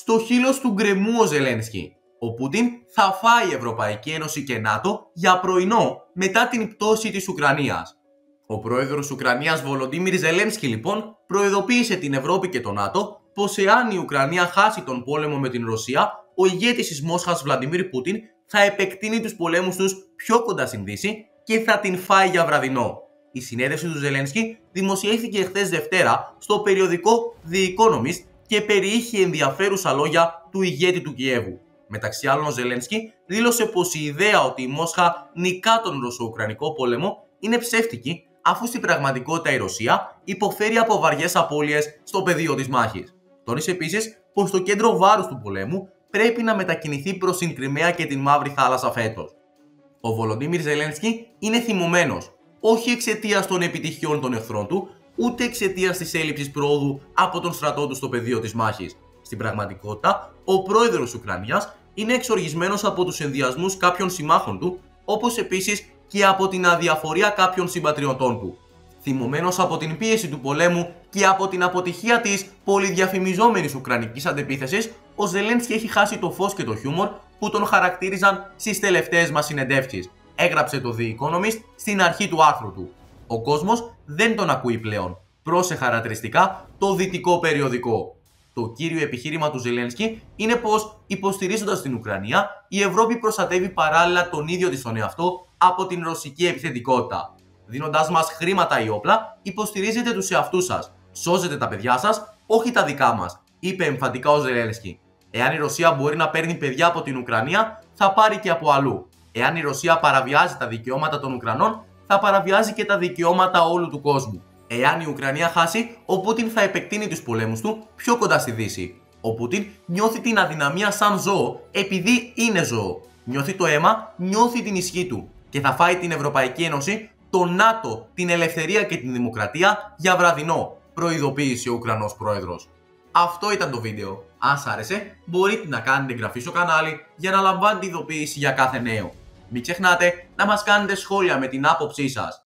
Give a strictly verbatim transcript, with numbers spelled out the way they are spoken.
στο χείλος του γκρεμού ο Ζελένσκι. Ο Πούτιν θα φάει Ευρωπαϊκή Ένωση και ΝΑΤΟ για πρωινό μετά την πτώση της Ουκρανίας. Ο πρόεδρος Ουκρανίας Βολοδίμηρ Ζελένσκι λοιπόν προειδοποίησε την Ευρώπη και τον ΝΑΤΟ πως εάν η Ουκρανία χάσει τον πόλεμο με την Ρωσία, ο ηγέτης της Μόσχας Βλαντιμίρ Πούτιν θα επεκτείνει τους πολέμους τους πιο κοντά στην Δύση και θα την φάει για βραδινό. Η συνέντευξη του Ζελένσκι δημοσιεύθηκε χθες Δευτέρα στο περιοδικό The Economist και περιείχε ενδιαφέρουσα λόγια του ηγέτη του Κιέβου. Μεταξύ άλλων, ο Ζελένσκι δήλωσε πως η ιδέα ότι η Μόσχα νικά τον Ρωσο-Ουκρανικό πόλεμο είναι ψεύτικη, αφού στην πραγματικότητα η Ρωσία υποφέρει από βαριές απώλειες στο πεδίο της μάχης. Τόνισε επίσης πως το κέντρο βάρους του πολέμου πρέπει να μετακινηθεί προς την Κρυμαία και την Μαύρη Θάλασσα φέτος. Ο Βολοντίμιρ Ζελένσκι είναι θυμωμένος, όχι εξαιτίας των επιτυχιών των εχθρών του, ούτε εξαιτίας της έλλειψης πρόοδου από τον στρατό του στο πεδίο της μάχης. Στην πραγματικότητα, ο πρόεδρος Ουκρανίας είναι εξοργισμένος από τους ενδιασμούς κάποιων συμμάχων του, όπως επίσης και από την αδιαφορία κάποιων συμπατριωτών του. Θυμωμένος από την πίεση του πολέμου και από την αποτυχία της πολυδιαφημιζόμενης ουκρανικής αντεπίθεσης, ο Ζελένσκι έχει χάσει το φως και το χιούμορ που τον χαρακτήριζαν στις τελευταίες μας συνεντεύξεις. Έγραψε το The Economist στην αρχή του άρθρου του. Ο κόσμος δεν τον ακούει πλέον. Πρόσε χαρακτηριστικά το δυτικό περιοδικό. Το κύριο επιχείρημα του Ζελένσκι είναι πως, υποστηρίζοντας την Ουκρανία, η Ευρώπη προστατεύει παράλληλα τον ίδιο της τον εαυτό από την ρωσική επιθετικότητα. Δίνοντας μας χρήματα ή όπλα, υποστηρίζετε τους εαυτούς σας. Σώζετε τα παιδιά σας, όχι τα δικά μας, είπε εμφαντικά ο Ζελένσκι. Εάν η Ρωσία μπορεί να παίρνει παιδιά από την Ουκρανία, θα πάρει και από αλλού. Εάν η Ρωσία παραβιάζει τα δικαιώματα των Ουκρανών, θα παραβιάζει και τα δικαιώματα όλου του κόσμου. Εάν η Ουκρανία χάσει, ο Πούτιν θα επεκτείνει τους πολέμους του πιο κοντά στη Δύση. Ο Πούτιν νιώθει την αδυναμία σαν ζώο, επειδή είναι ζώο. Νιώθει το αίμα, νιώθει την ισχύ του. Και θα φάει την Ευρωπαϊκή Ένωση, το ΝΑΤΟ, την ελευθερία και την δημοκρατία για βραδινό, προειδοποίησε ο Ουκρανός πρόεδρος. Αυτό ήταν το βίντεο. Αν σ' άρεσε, μπορείτε να κάνετε εγγραφή στο κανάλι για να λαμβάνετε ειδοποίηση για κάθε νέο. Μην ξεχνάτε να μας κάνετε σχόλια με την άποψή σας.